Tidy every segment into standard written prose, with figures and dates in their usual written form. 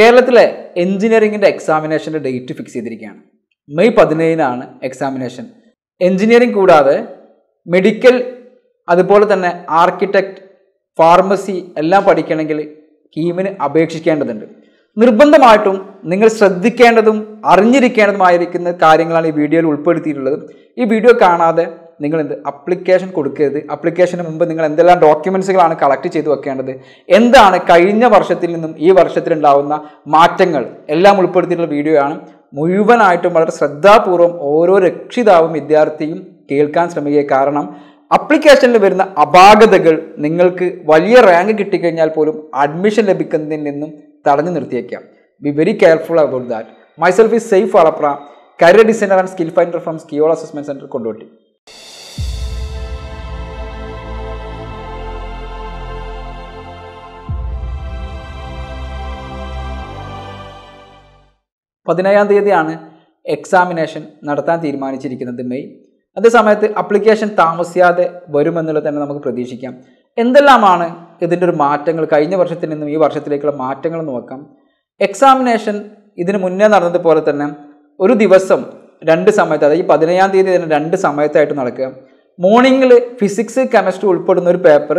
Kerala engineering and examination date fix ചെയ്തിരിക്കുകയാണ്. May 17 ആണ് examination. Engineering കൂടാതെ medical അതുപോലെ തന്നെ architect, pharmacy എല്ലാം പഠിക്കണമെങ്കിൽ കീമിന് അപേക്ഷിക്കേണ്ടതുണ്ട്. നിർബന്ധമായിട്ടും നിങ്ങൾ ശ്രദ്ധിക്കേണ്ടതും അറിഞ്ഞിരിക്കേണ്ടതുമായിരിക്കുന്ന കാര്യങ്ങളാണ് ഈ വീഡിയോയിൽ ഉൾപ്പെടുത്തിയിട്ടുള്ളത്. ഈ വീഡിയോ കാണാതെ നിങ്ങൾ എന്ത് അപ്ലിക്കേഷൻ കൊടുക്കരുത്. അപ്ലിക്കേഷന് മുൻപ് നിങ്ങൾ എന്തെല്ലാം ഡോക്യുമെന്റ്സുകളാണ് കളക്ട് ചെയ്തു വെക്കേണ്ടത്, എന്താണ് കഴിഞ്ഞ വർഷത്തിൽ നിന്നും ഈ വർഷത്തിൽ ഉണ്ടാകുന്ന മാറ്റങ്ങൾ എല്ലാം ഉൾപ്പെടുത്തിയിട്ടുള്ള വീഡിയോ ആണ്. മുഴുവനായിട്ടും വളരെ ശ്രദ്ധാപൂർവം ഓരോ രക്ഷിതാവും വിദ്യാർത്ഥിയും കേൾക്കാൻ ശ്രമിക്കുക. കാരണം അപ്ലിക്കേഷനിൽ വരുന്ന അപാകതകൾ നിങ്ങൾക്ക് വലിയ റാങ്ക് കിട്ടിക്കഴിഞ്ഞാൽ പോലും അഡ്മിഷൻ ലഭിക്കുന്നതിൽ നിന്നും തടഞ്ഞു നിർത്തിയേക്കാം. Be very careful about that. Myself is safe Alapra, career designer and skill finder from സ്കിയോൾ assessment centre, Kondotty. പതിനേഴാം തീയതിയാണ് എക്സാമിനേഷൻ നടത്താൻ തീരുമാനിച്ചിരിക്കുന്നത് മെയ്. അതേസമയത്ത് അപ്ലിക്കേഷൻ താമസിയാതെ വരുമെന്നുള്ളത് തന്നെ നമുക്ക് പ്രതീക്ഷിക്കാം. എന്തെല്ലാമാണ് ഇതിൻ്റെ ഒരു മാറ്റങ്ങൾ, കഴിഞ്ഞ വർഷത്തിൽ നിന്നും ഈ വർഷത്തിലേക്കുള്ള മാറ്റങ്ങൾ നോക്കാം. എക്സാമിനേഷൻ ഇതിന് മുന്നേ നടന്നതുപോലെ തന്നെ ഒരു ദിവസം രണ്ട് സമയത്ത്, അതായത് 17-ാം തീയതി തന്നെ രണ്ട് സമയത്തായിട്ട് നടക്കുക. മോർണിംഗിൽ ഫിസിക്സ്, കെമിസ്ട്രി ഉൾപ്പെടുന്ന ഒരു പേപ്പർ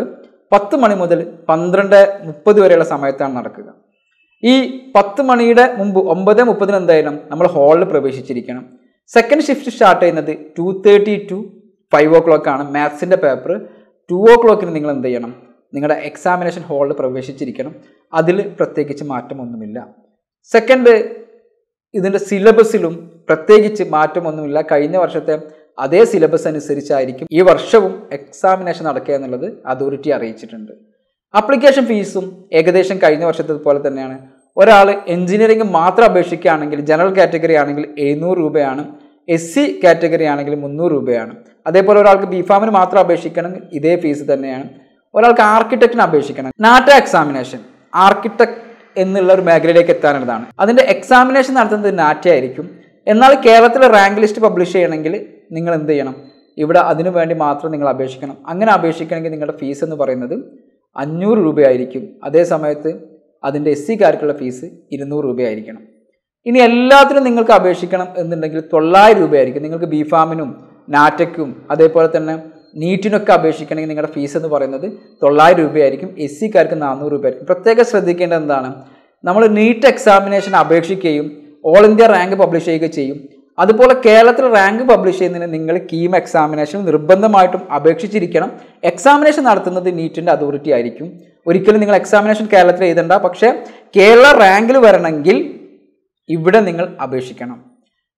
10 മണി മുതൽ 12:30 വരെയുള്ള സമയത്താണ് നടക്കുക. ഈ 10 മണിയുടെ മുമ്പ് 9:30 എന്തായാലും നമ്മൾ ഹാളിൽ പ്രവേശിച്ചിരിക്കണം. സെക്കൻഡ് ഷിഫ്റ്റ് സ്റ്റാർട്ട് ചെയ്യുന്നത് 2:30 to 5 o'clock ആണ്. മാത്സിൻ്റെ പേപ്പർ 2 o'clockന് നിങ്ങൾ എന്ത് ചെയ്യണം, നിങ്ങളുടെ എക്സാമിനേഷൻ ഹാളിൽ പ്രവേശിച്ചിരിക്കണം. അതിൽ പ്രത്യേകിച്ച് മാറ്റമൊന്നുമില്ല. സെക്കൻഡ്, ഇതിൻ്റെ സിലബസിലും പ്രത്യേകിച്ച് മാറ്റമൊന്നുമില്ല. കഴിഞ്ഞ വർഷത്തെ അതേ സിലബസ് അനുസരിച്ചായിരിക്കും ഈ വർഷവും എക്സാമിനേഷൻ നടക്കുക എന്നുള്ളത് അതോറിറ്റി അറിയിച്ചിട്ടുണ്ട്. അപ്ലിക്കേഷൻ ഫീസും ഏകദേശം കഴിഞ്ഞ വർഷത്തെ പോലെ തന്നെയാണ്. ഒരാൾ എൻജിനീയറിംഗ് മാത്രം അപേക്ഷിക്കുകയാണെങ്കിൽ, ജനറൽ കാറ്റഗറി ആണെങ്കിൽ 700 രൂപയാണ്, SC കാറ്റഗറി ആണെങ്കിൽ 300 രൂപയാണ്. അതേപോലെ ഒരാൾക്ക് ബിഫാമിന് മാത്രം അപേക്ഷിക്കണമെങ്കിൽ ഇതേ ഫീസ് തന്നെയാണ്. ഒരാൾക്ക് ആർക്കിടെക്റ്റിന് അപേക്ഷിക്കണം. നാറ്റ എക്സാമിനേഷൻ ആർക്കിടെക്ട് എന്നുള്ള ഒരു മേഖലയിലേക്ക് എത്താനുള്ളതാണ്. അതിൻ്റെ എക്സാമിനേഷൻ നടത്തുന്നത് നാറ്റ ആയിരിക്കും. എന്നാൽ കേരളത്തിലെ റാങ്ക് ലിസ്റ്റ് പബ്ലിഷ് ചെയ്യണമെങ്കിൽ നിങ്ങൾ എന്ത് ചെയ്യണം, ഇവിടെ അതിനു വേണ്ടി മാത്രം നിങ്ങൾ അപേക്ഷിക്കണം. അങ്ങനെ അപേക്ഷിക്കണമെങ്കിൽ നിങ്ങളുടെ ഫീസ് എന്ന് പറയുന്നത് 500 രൂപയായിരിക്കും. അതേസമയത്ത് അതിൻ്റെ SC-കാർക്കുള്ള ഫീസ് 200 രൂപയായിരിക്കണം. ഇനി എല്ലാത്തിനും നിങ്ങൾക്ക് അപേക്ഷിക്കണം എന്നുണ്ടെങ്കിൽ 900 രൂപയായിരിക്കും. നിങ്ങൾക്ക് ബിഫാമിനും നാറ്റയ്ക്കും അതേപോലെ തന്നെ നീറ്റിനൊക്കെ അപേക്ഷിക്കണമെങ്കിൽ നിങ്ങളുടെ ഫീസ് എന്ന് പറയുന്നത് 900 രൂപയായിരിക്കും. SC-കാർക്ക് 400 രൂപയായിരിക്കും. പ്രത്യേകം ശ്രദ്ധിക്കേണ്ടത് എന്താണ്, നമ്മൾ നീറ്റ് എക്സാമിനേഷൻ അപേക്ഷിക്കുകയും ഓൾ ഇന്ത്യ റാങ്ക് പബ്ലിഷ് ചെയ്യുകയും ചെയ്യും. അതുപോലെ കേരളത്തിൽ റാങ്ക് പബ്ലിഷ് ചെയ്യുന്നതിന് നിങ്ങൾ കീം എക്സാമിനേഷൻ നിർബന്ധമായിട്ടും അപേക്ഷിച്ചിരിക്കണം. എക്സാമിനേഷൻ നടത്തുന്നത് നീറ്റിൻ്റെ അതോറിറ്റി ആയിരിക്കും. ഒരിക്കലും നിങ്ങൾ എക്സാമിനേഷൻ കേരളത്തിൽ എഴുതണ്ട. പക്ഷേ കേരള റാങ്കിൽ വരണമെങ്കിൽ ഇവിടെ നിങ്ങൾ അപേക്ഷിക്കണം.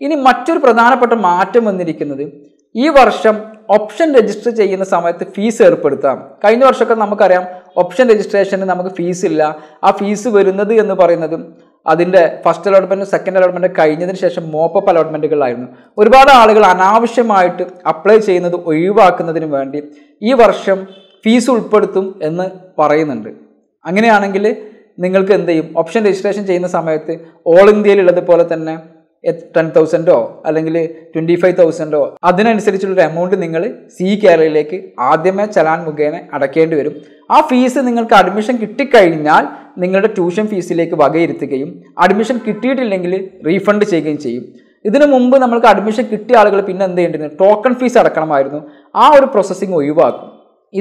ഇനി മറ്റൊരു പ്രധാനപ്പെട്ട മാറ്റം വന്നിരിക്കുന്നത്, ഈ വർഷം ഓപ്ഷൻ രജിസ്റ്റർ ചെയ്യുന്ന സമയത്ത് ഫീസ് ഏർപ്പെടുത്താം. കഴിഞ്ഞ വർഷമൊക്കെ നമുക്കറിയാം ഓപ്ഷൻ രജിസ്ട്രേഷന് നമുക്ക് ഫീസ് ഇല്ല. ആ ഫീസ് വരുന്നത് എന്ന് പറയുന്നത് അതിൻ്റെ ഫസ്റ്റ് അലോട്ട്മെൻറ്റും സെക്കൻഡ് അലോട്ട്മെൻറ്റ് കഴിഞ്ഞതിന് ശേഷം മോപ്പപ്പ് അലോട്ട്മെൻറ്റുകളായിരുന്നു. ഒരുപാട് ആളുകൾ അനാവശ്യമായിട്ട് അപ്ലൈ ചെയ്യുന്നത് ഒഴിവാക്കുന്നതിന് വേണ്ടി ഈ വർഷം ഫീസ് ഉൾപ്പെടുത്തും എന്ന് പറയുന്നുണ്ട്. അങ്ങനെയാണെങ്കിൽ നിങ്ങൾക്ക് എന്ത് ചെയ്യും, ഓപ്ഷൻ രജിസ്ട്രേഷൻ ചെയ്യുന്ന സമയത്ത് ഓൾ ഇന്ത്യയിലുള്ളതുപോലെ തന്നെ 10,000-ഓ അല്ലെങ്കിൽ 25,000-ഓ അതിനനുസരിച്ചുള്ളൊരു എമൗണ്ട് നിങ്ങൾ സി കേരളയിലേക്ക് ആദ്യമേ ചലാൻ മുഖേന അടയ്ക്കേണ്ടി വരും. ആ ഫീസ് നിങ്ങൾക്ക് അഡ്മിഷൻ കിട്ടിക്കഴിഞ്ഞാൽ നിങ്ങളുടെ ട്യൂഷൻ ഫീസിലേക്ക് വകയിരുത്തുകയും അഡ്മിഷൻ കിട്ടിയിട്ടില്ലെങ്കിൽ റീഫണ്ട് ചെയ്യുകയും ചെയ്യും. ഇതിനു മുമ്പ് നമ്മൾക്ക് അഡ്മിഷൻ കിട്ടിയ ആളുകൾ പിന്നെ എന്ത് ചെയ്യേണ്ടിരുന്നു, ടോക്കൺ ഫീസ് അടക്കണമായിരുന്നു. ആ ഒരു പ്രോസസ്സിങ് ഒഴിവാക്കും.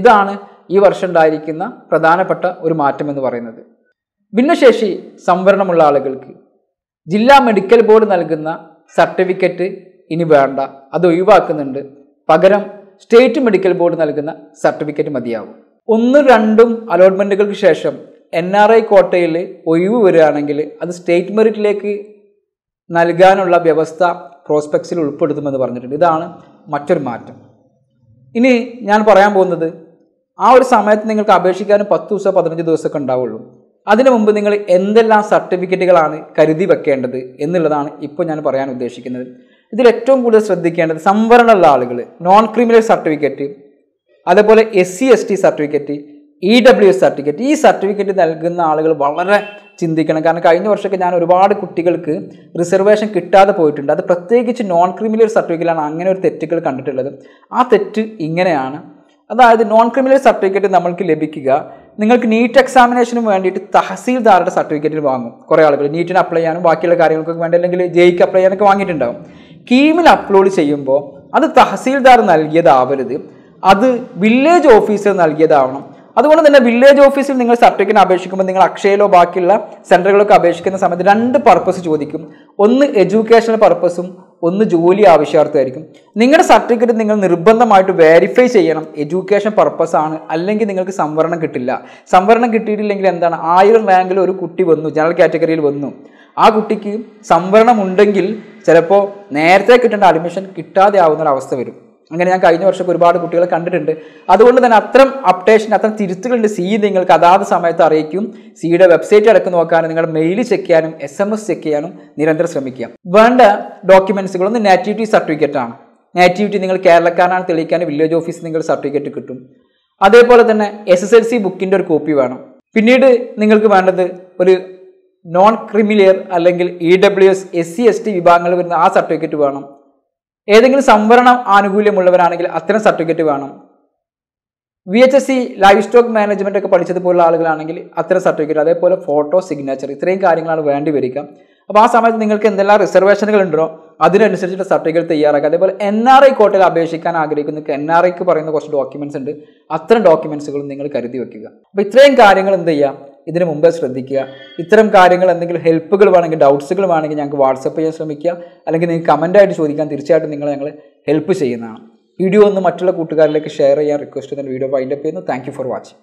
ഇതാണ് ഈ വർഷം ഉണ്ടായിരിക്കുന്ന പ്രധാനപ്പെട്ട ഒരു മാറ്റം എന്ന് പറയുന്നത്. ഭിന്നശേഷി സംവരണമുള്ള ആളുകൾക്ക് ജില്ലാ മെഡിക്കൽ ബോർഡ് നൽകുന്ന സർട്ടിഫിക്കറ്റ് ഇനി വേണ്ട, അത് ഒഴിവാക്കുന്നുണ്ട്. പകരം സ്റ്റേറ്റ് മെഡിക്കൽ ബോർഡ് നൽകുന്ന സർട്ടിഫിക്കറ്റ് മതിയാവും. 1, 2 അലോട്ട്മെൻറ്റുകൾക്ക് ശേഷം NRI കോട്ടയിൽ ഒഴിവ് വരികയാണെങ്കിൽ അത് സ്റ്റേറ്റ് മെറിറ്റിലേക്ക് നൽകാനുള്ള വ്യവസ്ഥ പ്രോസ്പെക്ട്സിൽ ഉൾപ്പെടുത്തുമെന്ന് പറഞ്ഞിട്ടുണ്ട്. ഇതാണ് മറ്റൊരു മാറ്റം. ഇനി ഞാൻ പറയാൻ പോകുന്നത്, ആ ഒരു സമയത്ത് നിങ്ങൾക്ക് അപേക്ഷിക്കാനും 10-15 ദിവസമൊക്കെ ഉണ്ടാവുള്ളൂ. അതിനു മുമ്പ് നിങ്ങൾ എന്തെല്ലാം സർട്ടിഫിക്കറ്റുകളാണ് കരുതി വെക്കേണ്ടത് എന്നുള്ളതാണ് ഇപ്പോൾ ഞാൻ പറയാൻ ഉദ്ദേശിക്കുന്നത്. ഇതിൽ ഏറ്റവും കൂടുതൽ ശ്രദ്ധിക്കേണ്ടത് സംവരണമുള്ള ആളുകൾ നോൺ ക്രിമിനൽ സർട്ടിഫിക്കറ്റ്, അതേപോലെ SC, ST സർട്ടിഫിക്കറ്റ്, EWS സർട്ടിഫിക്കറ്റ്. ഈ സർട്ടിഫിക്കറ്റ് നൽകുന്ന ആളുകൾ വളരെ ചിന്തിക്കണം. കാരണം കഴിഞ്ഞ വർഷമൊക്കെ ഞാൻ ഒരുപാട് കുട്ടികൾക്ക് റിസർവേഷൻ കിട്ടാതെ പോയിട്ടുണ്ട്. അത് പ്രത്യേകിച്ച് നോൺ ക്രിമിനൽ സർട്ടിഫിക്കറ്റിലാണ് അങ്ങനെ ഒരു തെറ്റുകൾ കണ്ടിട്ടുള്ളത്. ആ തെറ്റ് ഇങ്ങനെയാണ്, അതായത് നോൺ ക്രിമിനൽ സർട്ടിഫിക്കറ്റ് നമ്മൾക്ക് ലഭിക്കുക, നിങ്ങൾക്ക് നീറ്റ് എക്സാമിനേഷന് വേണ്ടിയിട്ട് തഹസീൽദാരുടെ സർട്ടിഫിക്കറ്റ് വാങ്ങും. കുറേ ആളുകൾ നീറ്റിന് അപ്ലൈ ചെയ്യാനും ബാക്കിയുള്ള കാര്യങ്ങൾക്കൊക്കെ വേണ്ടി അല്ലെങ്കിൽ ജെഇക്ക് അപ്ലൈ ചെയ്യാനൊക്കെ വാങ്ങിയിട്ടുണ്ടാവും. കീമിൽ അപ്ലോഡ് ചെയ്യുമ്പോൾ അത് തഹസീൽദാർ നൽകിയതാവരുത്, അത് വില്ലേജ് ഓഫീസർ നൽകിയതാവണം. അതുപോലെ തന്നെ വില്ലേജ് ഓഫീസിൽ നിങ്ങൾ സർട്ടിഫിക്കറ്റ് അപേക്ഷിക്കുമ്പോൾ നിങ്ങൾ അക്ഷയയിലോ ബാക്കിയുള്ള സെൻറ്ററുകളൊക്കെ അപേക്ഷിക്കുന്ന സമയത്ത് രണ്ട് പർപ്പസ് ചോദിക്കും. ഒന്ന് എഡ്യൂക്കേഷണൽ പർപ്പസും ഒന്ന് ജോലി ആവശ്യാർത്ഥമായിരിക്കും. നിങ്ങളുടെ സർട്ടിഫിക്കറ്റ് നിങ്ങൾ നിർബന്ധമായിട്ട് വെരിഫൈ ചെയ്യണം. എഡ്യൂക്കേഷൻ പർപ്പസാണ്, അല്ലെങ്കിൽ നിങ്ങൾക്ക് സംവരണം കിട്ടില്ല. സംവരണം കിട്ടിയിട്ടില്ലെങ്കിൽ എന്താണ്, 1000 റാങ്കിൽ ഒരു കുട്ടി വന്നു, ജനറൽ കാറ്റഗറിയിൽ വന്നു, ആ കുട്ടിക്ക് സംവരണം ഉണ്ടെങ്കിൽ ചിലപ്പോൾ നേരത്തെ കിട്ടേണ്ട അഡ്മിഷൻ കിട്ടാതെ ആവുന്നൊരവസ്ഥ വരും. അങ്ങനെ ഞാൻ കഴിഞ്ഞ വർഷം ഒരുപാട് കുട്ടികളെ കണ്ടിട്ടുണ്ട്. അതുകൊണ്ട് തന്നെ അത്തരം അപ്ഡേഷൻ, അത്തരം തിരുത്തുകളുടെ സി നിങ്ങൾക്ക് അതാത് സമയത്ത് അറിയിക്കും. സിയുടെ വെബ്സൈറ്റ് അടക്കം നോക്കാനും നിങ്ങളുടെ മെയിൽ ചെക്ക് ചെയ്യാനും SMS ചെക്ക് ചെയ്യാനും നിരന്തരം ശ്രമിക്കുക. വേണ്ട ഡോക്യുമെൻസുകൾ, ഒന്ന് നാറ്റിവിറ്റി സർട്ടിഫിക്കറ്റ് ആണ്. നാറ്റിവിറ്റി നിങ്ങൾ കേരളക്കാരനാണ് തെളിയിക്കാൻ വില്ലേജ് ഓഫീസിൽ നിങ്ങൾ സർട്ടിഫിക്കറ്റ് കിട്ടും. അതേപോലെ തന്നെ SSLC ബുക്കിൻ്റെ ഒരു കോപ്പി വേണം. പിന്നീട് നിങ്ങൾക്ക് വേണ്ടത് ഒരു നോൺ ക്രിമിലിയർ അല്ലെങ്കിൽ EWS SC ST വിഭാഗങ്ങൾ വരുന്ന ആ സർട്ടിഫിക്കറ്റ് വേണം. ഏതെങ്കിലും സംവരണം ആനുകൂല്യമുള്ളവരാണെങ്കിൽ അത്തരം സർട്ടിഫിക്കറ്റ് വേണം. VHSC ലൈഫ് സ്റ്റോക്ക് മാനേജ്മെൻ്റ് ഒക്കെ പഠിച്ചതുപോലുള്ള ആളുകളാണെങ്കിൽ അത്തരം സർട്ടിഫിക്കറ്റ്, അതേപോലെ ഫോട്ടോ, സിഗ്നേച്ചർ, ഇത്രയും കാര്യങ്ങളാണ് വേണ്ടി വരിക. അപ്പോൾ ആ സമയത്ത് നിങ്ങൾക്ക് എന്തെല്ലാം റിസർവേഷനുകൾ ഉണ്ടോ അതിനനുസരിച്ചുള്ള സർട്ടിഫിക്കറ്റ് തയ്യാറാക്കുക. അതേപോലെ NRI കോട്ടയിൽ അപേക്ഷിക്കാൻ ആഗ്രഹിക്കുന്ന NRIക്ക് പറയുന്ന കുറച്ച് ഡോക്യുമെൻറ്റ്സ് ഉണ്ട്, അത്തരം ഡോക്യുമെൻറ്റ്സുകളും നിങ്ങൾ കരുതി വയ്ക്കുക. അപ്പോൾ ഇത്രയും കാര്യങ്ങൾ എന്ത് ചെയ്യുക, ഇതിന് മുമ്പേ ശ്രദ്ധിക്കുക. ഇത്തരം കാര്യങ്ങൾ എന്തെങ്കിലും ഹെൽപ്പുകൾ വേണമെങ്കിൽ, ഡൗട്ട്സുകൾ വേണമെങ്കിൽ ഞങ്ങൾക്ക് വാട്സപ്പ് ചെയ്യാൻ ശ്രമിക്കുക. അല്ലെങ്കിൽ നിങ്ങൾക്ക് കമൻറ്റായിട്ട് ചോദിക്കാൻ, തീർച്ചയായിട്ടും ഞങ്ങൾ ഹെൽപ്പ് ചെയ്യുന്നതാണ്. വീഡിയോ ഒന്ന് മറ്റുള്ള കൂട്ടുകാരിലേക്ക് ഷെയർ ചെയ്യാൻ റിക്വസ്റ്റ് ചെയ്യുന്ന വീഡിയോ വൈൻഡപ്പ് ചെയ്യുന്നു. Thank you for watching.